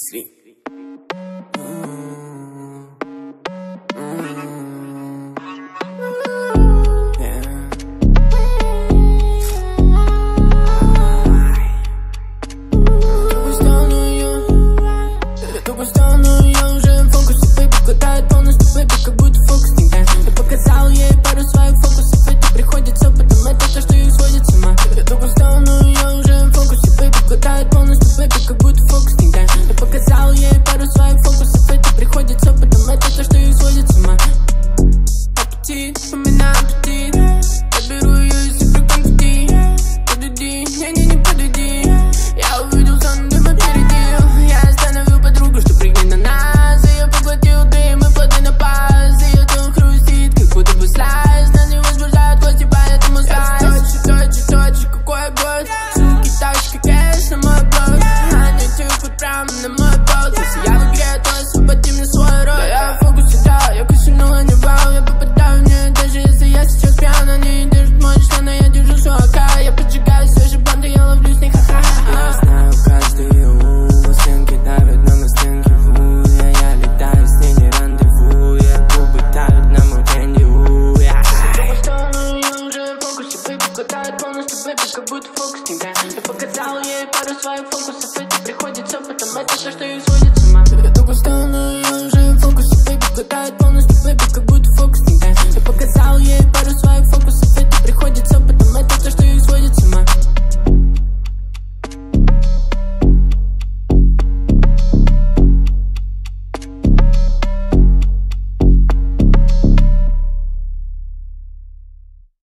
Sleep. Я показал ей пару своих фокусов, это приходит все, потом это то, что исходит с ума. Я только стану